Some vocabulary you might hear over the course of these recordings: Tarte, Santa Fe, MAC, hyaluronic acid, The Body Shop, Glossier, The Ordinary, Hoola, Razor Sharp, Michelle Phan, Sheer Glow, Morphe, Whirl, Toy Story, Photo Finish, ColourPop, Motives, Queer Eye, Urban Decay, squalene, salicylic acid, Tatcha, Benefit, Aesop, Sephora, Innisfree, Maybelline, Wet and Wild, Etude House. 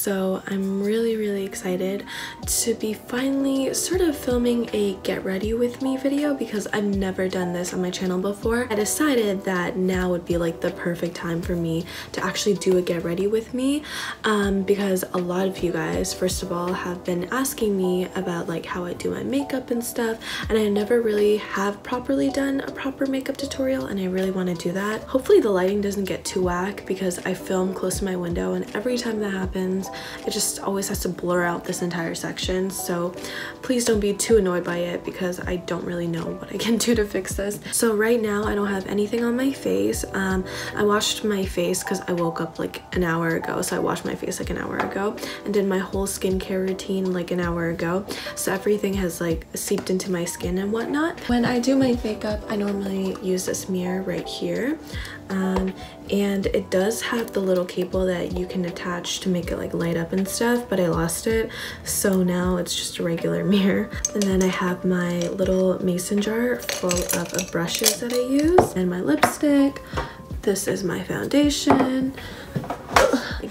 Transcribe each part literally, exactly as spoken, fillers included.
so I'm really really excited to be finally sort of filming a get ready with me video, because I've never done this on my channel before. I decided that now would be like the perfect time for me to actually do a get ready with me, um, because a lot of you guys first of all have been asking me about like how I do my makeup and stuff, and I never really have properly done a proper makeup tutorial, and I really want to do that. Hopefully the lighting doesn't get too whack because I film close to my window, and every time that happens it just always has to blur out this entire section, so please don't be too annoyed by it because I don't really know what I can do to fix this. So right now I don't have anything on my face. um I washed my face because I woke up like an hour ago, so I washed my face like an hour ago and did my whole skincare routine like an hour ago, so everything has like seeped into my skin and whatnot. When I do my makeup I normally use this mirror right here, um and it does have the little cable that you can attach to make it like light up and stuff, but I lost it, so now it's just a regular mirror. And then I have my little mason jar full of, of brushes that I use, and my lipstick. This is my foundation.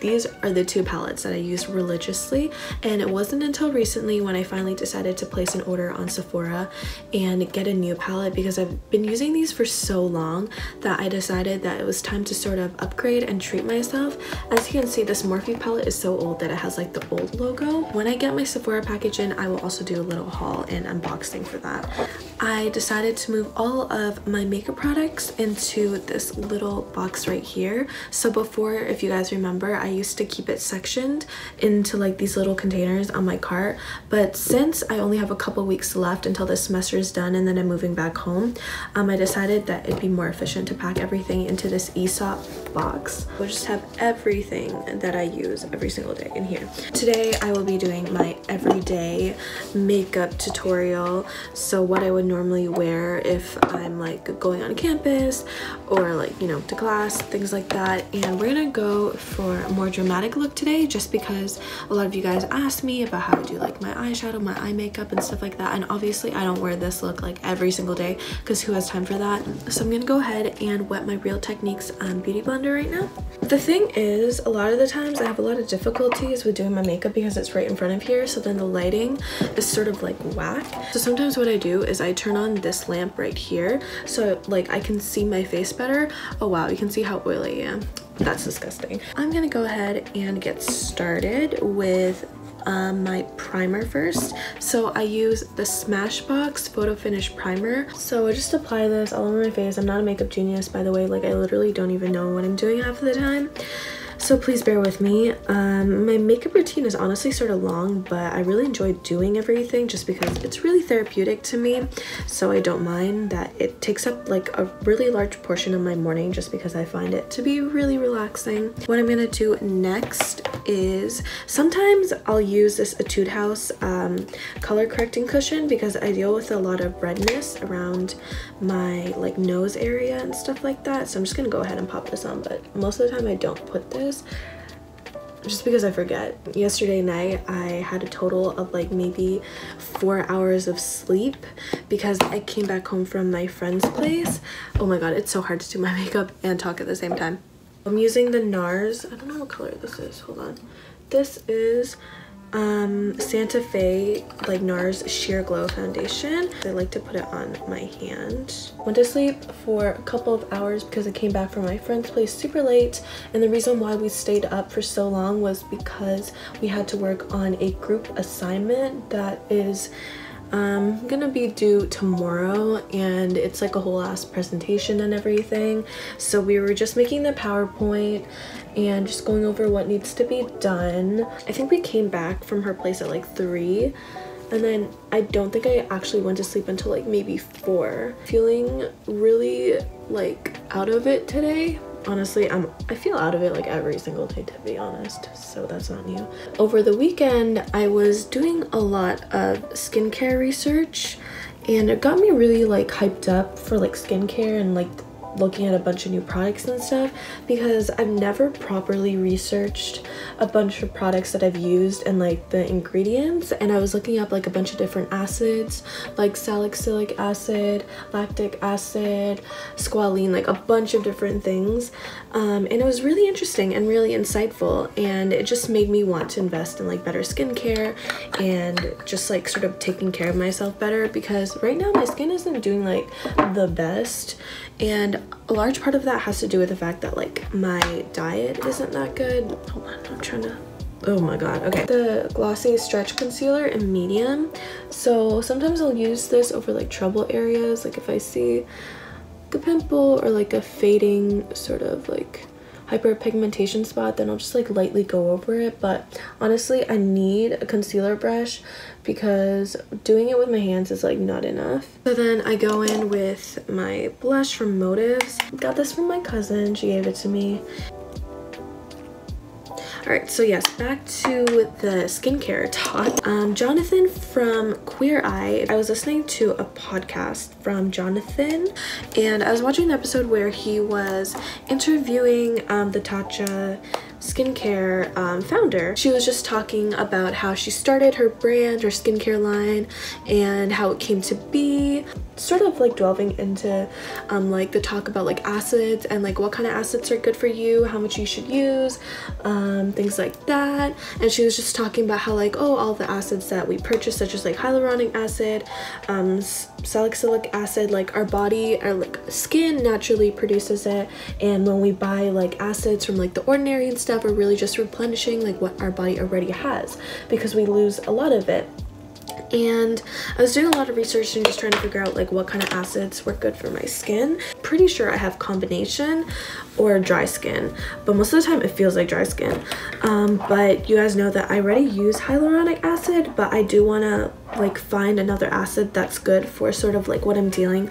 These are the two palettes that I use religiously, and it wasn't until recently when I finally decided to place an order on Sephora and get a new palette, because I've been using these for so long that I decided that it was time to sort of upgrade and treat myself. As you can see, this Morphe palette is so old that it has like the old logo. When I get my Sephora package in, I will also do a little haul and unboxing for that. I decided to move all of my makeup products into this little box right here. So before, if you guys remember, I used to keep it sectioned into like these little containers on my cart, but since I only have a couple weeks left until this semester is done and then I'm moving back home, um, I decided that it'd be more efficient to pack everything into this Aesop box. We'll just have everything that I use every single day in here. Today I will be doing my everyday makeup tutorial, so what I would normally wear if I'm like going on campus or like, you know, to class, things like that. And we're gonna go for a more dramatic look today, just because a lot of you guys asked me about how to do like my eyeshadow, my eye makeup and stuff like that, and obviously I don't wear this look like every single day because who has time for that. So I'm gonna go ahead and wet my Real Techniques um, beauty blender right now. The thing is, a lot of the times I have a lot of difficulties with doing my makeup because it's right in front of here, so then the lighting is sort of like whack. So sometimes what I do is I turn on this lamp right here so like I can see my face better. Oh wow, you can see how oily I am. That's disgusting. I'm gonna go ahead and get started with um, my primer first. So I use the Smashbox Photo Finish Primer. So I just apply this all over my face. I'm not a makeup genius, by the way. Like, I literally don't even know what I'm doing half of the time, so please bear with me. Um, my makeup routine is honestly sort of long, but I really enjoy doing everything just because it's really therapeutic to me, so I don't mind that it takes up like a really large portion of my morning just because I find it to be really relaxing. What I'm gonna do next is, sometimes I'll use this Etude House um, color correcting cushion because I deal with a lot of redness around my like nose area and stuff like that, so I'm just gonna go ahead and pop this on, but most of the time I don't put this just because I forget. Yesterday night I had a total of like maybe four hours of sleep because I came back home from my friend's place. Oh my god, it's so hard to do my makeup and talk at the same time. I'm using the NARS, I don't know what color this is, hold on. This is um Santa Fe like NARS Sheer Glow foundation. I like to put it on my hand. Went to sleep for a couple of hours because I came back from my friend's place super late, and the reason why we stayed up for so long was because we had to work on a group assignment that is um gonna be due tomorrow, and it's like a whole ass presentation and everything, so we were just making the PowerPoint and just going over what needs to be done. I think we came back from her place at like three, and then I don't think I actually went to sleep until like maybe four. Feeling really like out of it today. Honestly, I'm I feel out of it like every single day, to be honest, so that's not new. Over the weekend I was doing a lot of skincare research, and it got me really like hyped up for like skincare and like looking at a bunch of new products and stuff, because I've never properly researched a bunch of products that I've used and like the ingredients. And I was looking up like a bunch of different acids, like salicylic acid, lactic acid, squalene, like a bunch of different things, um, and it was really interesting and really insightful, and it just made me want to invest in like better skincare and just like sort of taking care of myself better, because right now my skin isn't doing like the best. And a large part of that has to do with the fact that like my diet isn't that good. Hold on, I'm trying to, oh my god, okay. The Glossier Stretch Concealer in medium. So sometimes I'll use this over like trouble areas, like if I see like a pimple or like a fading sort of like hyperpigmentation spot, then I'll just like lightly go over it. But honestly, I need a concealer brush because doing it with my hands is like not enough. So then I go in with my blush from Motives. Got this from my cousin, she gave it to me. Alright, so yes, back to the skincare talk. Um, Jonathan from Queer Eye, I was listening to a podcast from Jonathan, and I was watching an episode where he was interviewing um, the Tatcha skincare um, founder. She was just talking about how she started her brand, her skincare line, and how it came to be, sort of like delving into um, like the talk about like acids and like what kind of acids are good for you, how much you should use, um, things like that. And she was just talking about how like, oh, all the acids that we purchase, such as like hyaluronic acid, um, salicylic acid, like our body, our like skin naturally produces it, and when we buy like acids from like The Ordinary and stuff, we're really just replenishing like what our body already has because we lose a lot of it. And I was doing a lot of research and just trying to figure out like what kind of acids were good for my skin. Pretty sure I have combination or dry skin, but most of the time it feels like dry skin. Um, but you guys know that I already use hyaluronic acid, but I do want to like find another acid that's good for sort of like what I'm dealing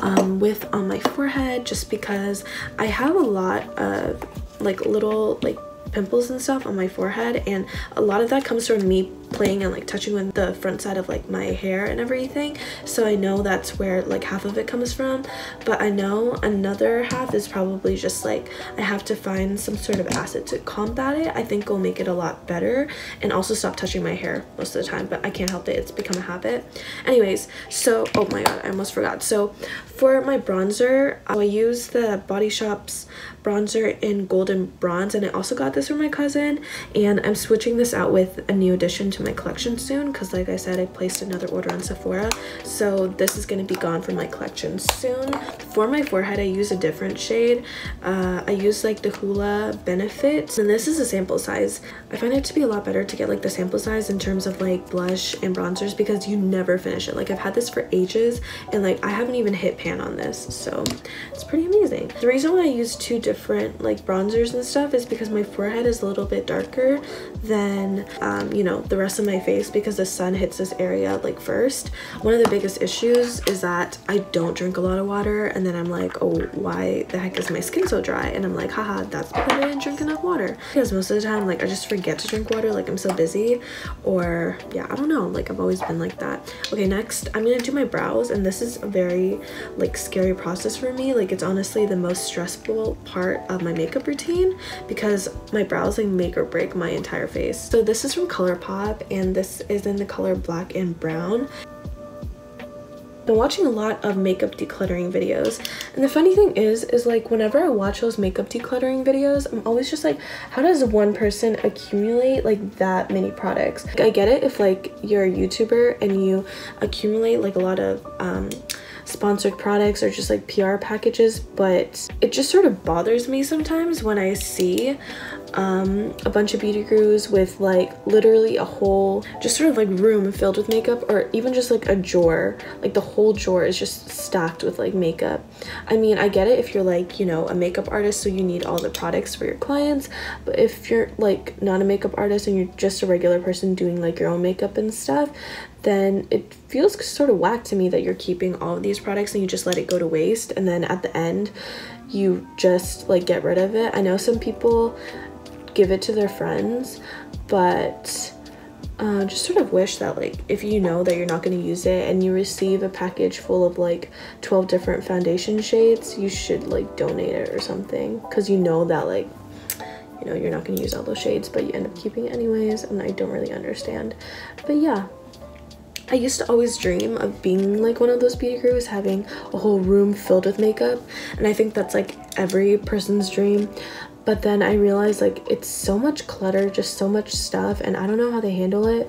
um, with on my forehead, just because I have a lot of like little like pimples and stuff on my forehead, and a lot of that comes from me playing and like touching with the front side of like my hair and everything. So I know that's where like half of it comes from, but I know another half is probably just like I have to find some sort of acid to combat it. I think will make it a lot better, and also stop touching my hair most of the time, but I can't help it, it's become a habit. Anyways, so oh my god, I almost forgot. So for my bronzer, I use the Body Shop's bronzer in Golden Bronze, and I also got this from my cousin, and I'm switching this out with a new addition to my collection soon, because like I said, I placed another order on Sephora, so this is going to be gone from my collection soon. For my forehead, I use a different shade. uh I use like the Hoola Benefit, and this is a sample size. I find it to be a lot better to get like the sample size in terms of like blush and bronzers, because you never finish it. Like I've had this for ages, and like I haven't even hit pan on this, so it's pretty amazing. The reason why I use two different like bronzers and stuff is because my forehead is a little bit darker than um you know, the rest of my face, because the sun hits this area like first. One of the biggest issues is that I don't drink a lot of water, and then I'm like, oh, why the heck is my skin so dry? And I'm like, haha, that's because I didn't drink enough water, because most of the time like I just forget to drink water, like I'm so busy, or yeah, I don't know, like I've always been like that. Okay, next I'm gonna do my brows, and this is a very like scary process for me. Like it's honestly the most stressful part of my makeup routine, because my brows like make or break my entire face. So this is from ColourPop, and this is in the color black and brown. Been watching a lot of makeup decluttering videos, and the funny thing is is like whenever I watch those makeup decluttering videos, I'm always just like, how does one person accumulate like that many products? Like, I get it if like you're a YouTuber and you accumulate like a lot of um sponsored products or just like P R packages, but it just sort of bothers me sometimes when I see um a bunch of beauty gurus with like literally a whole just sort of like room filled with makeup, or even just like a drawer, like the whole drawer is just stacked with like makeup. I mean, I get it if you're like, you know, a makeup artist, so you need all the products for your clients, but if you're like not a makeup artist and you're just a regular person doing like your own makeup and stuff, then it feels sort of whack to me that you're keeping all of these products and you just let it go to waste, and then at the end you just like get rid of it. I know some people give it to their friends, but Uh, just sort of wish that, like, if you know that you're not going to use it and you receive a package full of like twelve different foundation shades, you should like donate it or something, because you know that, like, you know you're not going to use all those shades, but you end up keeping it anyways. And I don't really understand, but yeah, I used to always dream of being like one of those beauty gurus, having a whole room filled with makeup, and I think that's like every person's dream. But then I realized, like, it's so much clutter, just so much stuff, and I don't know how they handle it.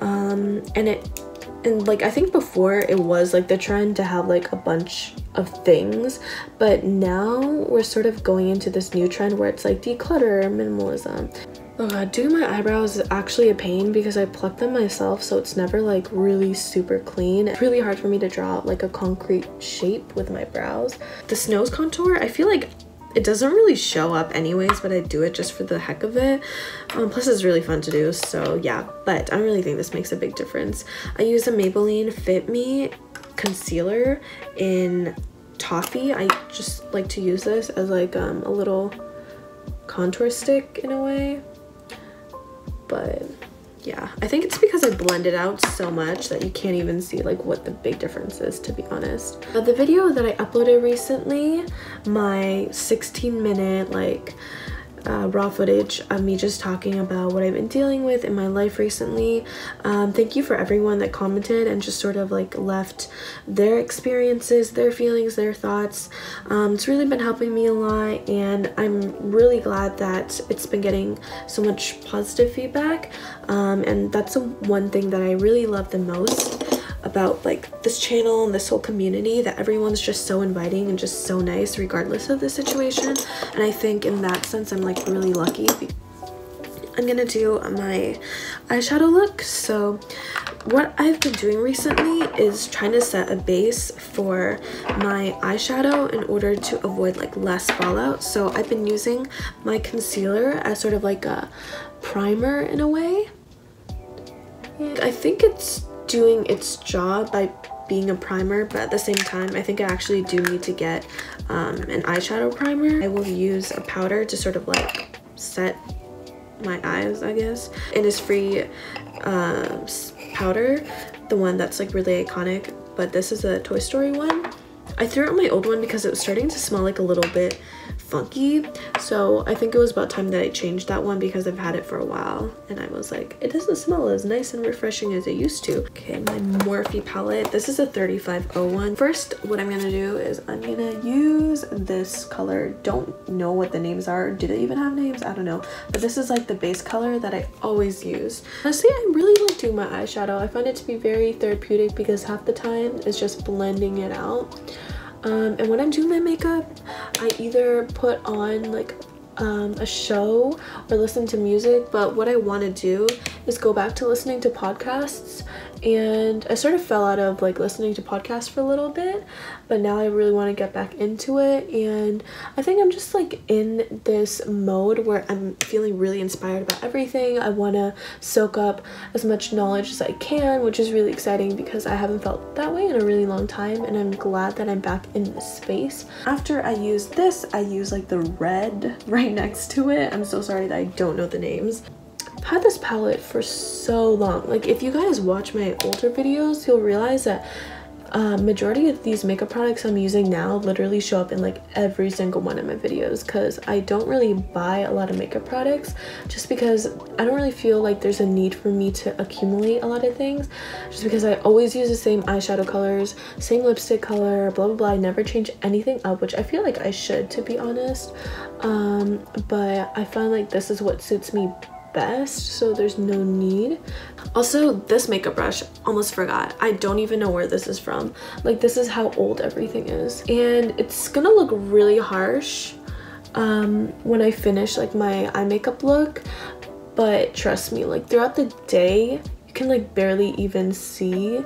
Um, and it, and like, I think before it was like the trend to have like a bunch of things, but now we're sort of going into this new trend where it's like declutter, minimalism. Oh god, doing my eyebrows is actually a pain because I pluck them myself, so it's never like really super clean. It's really hard for me to draw like a concrete shape with my brows. This nose contour, I feel like it doesn't really show up anyways, but I do it just for the heck of it. Um, plus it's really fun to do, so yeah. But I don't really think this makes a big difference. I use a Maybelline Fit Me concealer in Toffee. I just like to use this as like um, a little contour stick in a way. But yeah, I think it's because I blend it out so much that you can't even see like what the big difference is, to be honest. But the video that I uploaded recently, my sixteen minute like uh, raw footage of me just talking about what I've been dealing with in my life recently. Um, thank you for everyone that commented and just sort of like left their experiences, their feelings, their thoughts. Um, it's really been helping me a lot, and I'm really glad that it's been getting so much positive feedback. Um, and that's the one thing that I really love the most about like this channel and this whole community, that everyone's just so inviting and just so nice regardless of the situation. And I think in that sense I'm like really lucky. I'm gonna do my eyeshadow look. So what I've been doing recently is trying to set a base for my eyeshadow in order to avoid like less fallout. So I've been using my concealer as sort of like a primer in a way, and I think it's doing its job by being a primer, but at the same time I think I actually do need to get um, an eyeshadow primer. I will use a powder to sort of like set my eyes, I guess. Innisfree uh, powder, the one that's like really iconic, but this is a Toy Story one. I threw out my old one because it was starting to smell like a little bit funky, so I think it was about time that I changed that one because I've had it for a while and I was like, it doesn't smell as nice and refreshing as it used to. Okay, my Morphe palette, this is a thirty-five oh one. First, what I'm gonna do is I'm gonna use this color. Don't know what the names are. Do they even have names? I don't know, but this is like the base color that I always use. Honestly, I really don't do my eyeshadow. I find it to be very therapeutic because half the time it's just blending it out. Um, and when I'm doing my makeup, I either put on like um, a show or listen to music, but what I want to do is go back to listening to podcasts. And I sort of fell out of like listening to podcasts for a little bit, but now I really want to get back into it. And I think I'm just like in this mode where I'm feeling really inspired about everything. I want to soak up as much knowledge as I can, which is really exciting because I haven't felt that way in a really long time, and I'm glad that I'm back in this space. After I use this, I use like the red right next to it. I'm so sorry that I don't know the names. I've had this palette for so long. Like, if you guys watch my older videos, you'll realize that uh, majority of these makeup products I'm using now literally show up in like every single one of my videos, because I don't really buy a lot of makeup products just because I don't really feel like there's a need for me to accumulate a lot of things, just because I always use the same eyeshadow colors, same lipstick color, blah blah blah. I never change anything up, which I feel like I should, to be honest, um, but I find like this is what suits me best, so there's no need. Also, this makeup brush, almost forgot, I don't even know where this is from. Like, this is how old everything is, and it's gonna look really harsh um when I finish like my eye makeup look, but trust me, like throughout the day you can like barely even see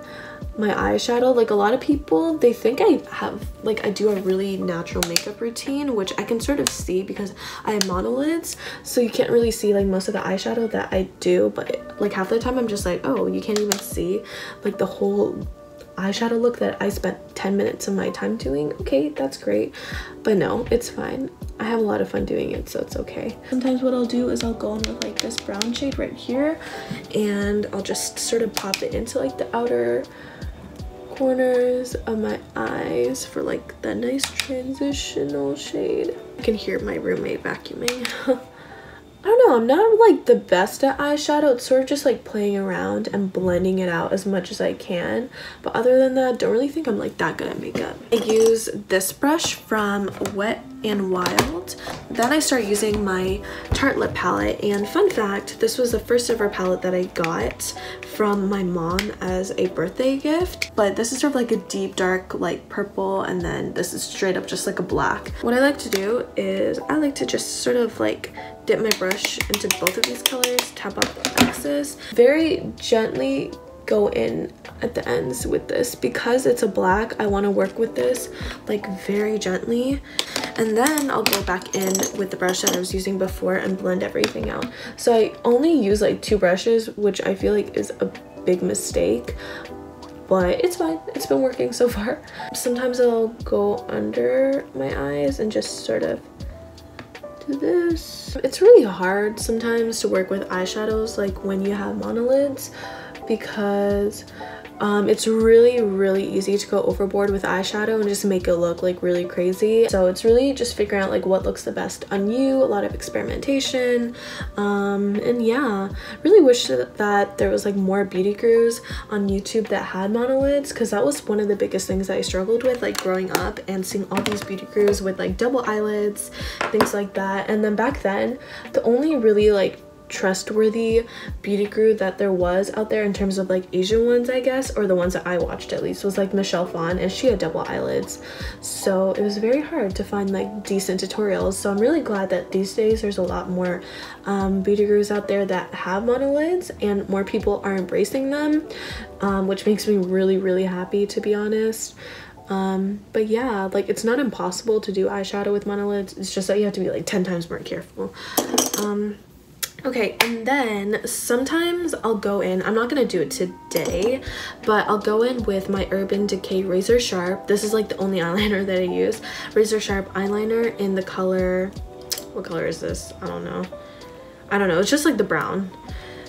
my eyeshadow. Like, a lot of people, they think I have like I do a really natural makeup routine, which I can sort of see because I have monolids, so you can't really see like most of the eyeshadow that I do. But like half the time I'm just like, oh, you can't even see like the whole eyeshadow look that I spent ten minutes of my time doing. Okay, that's great, but no, it's fine. I have a lot of fun doing it, so it's okay. Sometimes what I'll do is I'll go in with like this brown shade right here, and I'll just sort of pop it into like the outer corners of my eyes for like the nice transitional shade. I can hear my roommate vacuuming. I don't know, I'm not like the best at eyeshadow. It's sort of just like playing around and blending it out as much as I can. But other than that, don't really think I'm like that good at makeup. I use this brush from Wet and Wild. Then I start using my Tarte lip palette. And fun fact, this was the first ever palette that I got from my mom as a birthday gift. But this is sort of like a deep dark like purple, and then this is straight up just like a black. What I like to do is I like to just sort of like dip my brush into both of these colors, tap up the excess, very gently go in at the ends with this. Because it's a black, I want to work with this like very gently, and then I'll go back in with the brush that I was using before and blend everything out. So I only use like two brushes, which I feel like is a big mistake, but it's fine, it's been working so far. Sometimes I'll go under my eyes and just sort of this. It's really hard sometimes to work with eyeshadows like when you have monolids, because um, it's really really easy to go overboard with eyeshadow and just make it look like really crazy. So it's really just figuring out like what looks the best on you, a lot of experimentation, um, and yeah, really wish that, that there was like more beauty gurus on YouTube that had monolids, because that was one of the biggest things that I struggled with like growing up, and seeing all these beauty gurus with like double eyelids, things like that. And then back then, the only really like trustworthy beauty guru that there was out there in terms of like Asian ones, I guess, or the ones that I watched at least, was like Michelle Phan, and she had double eyelids, so it was very hard to find like decent tutorials. So I'm really glad that these days there's a lot more um, beauty gurus out there that have monolids, and more people are embracing them, um, which makes me really really happy, to be honest. Um, but yeah, like it's not impossible to do eyeshadow with monolids, it's just that you have to be like ten times more careful. um Okay, and then sometimes I'll go in, I'm not gonna do it today, but I'll go in with my Urban Decay Razor Sharp. This is like the only eyeliner that I use. Razor Sharp eyeliner in the color, what color is this? I don't know. I don't know, it's just like the brown.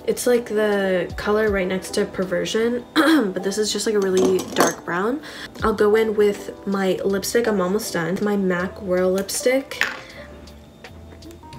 It's like the color right next to Perversion, but this is just like a really dark brown. I'll go in with my lipstick, I'm almost done, my MAC Whirl lipstick.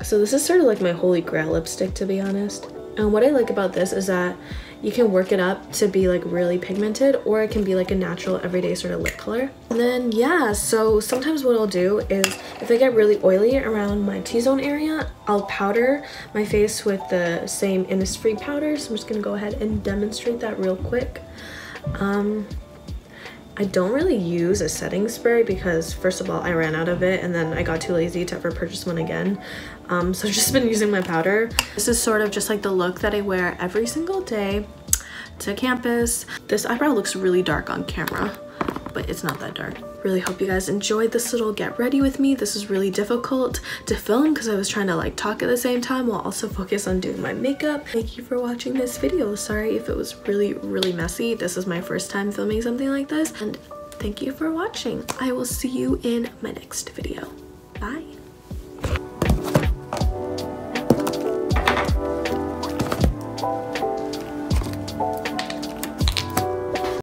So this is sort of like my holy grail lipstick, to be honest. And what I like about this is that you can work it up to be like really pigmented, or it can be like a natural everyday sort of lip color. And then yeah, so sometimes what I'll do is if I get really oily around my T-zone area, I'll powder my face with the same Innisfree powder. So I'm just gonna go ahead and demonstrate that real quick. Um, I don't really use a setting spray because first of all, I ran out of it, and then I got too lazy to ever purchase one again. Um, so I've just been using my powder. This is sort of just like the look that I wear every single day to campus. This eyebrow looks really dark on camera, but it's not that dark. Really hope you guys enjoyed this little get ready with me. This is really difficult to film because I was trying to like talk at the same time while also focus on doing my makeup. Thank you for watching this video. Sorry if it was really really messy. This is my first time filming something like this, and thank you for watching. I will see you in my next video. Bye.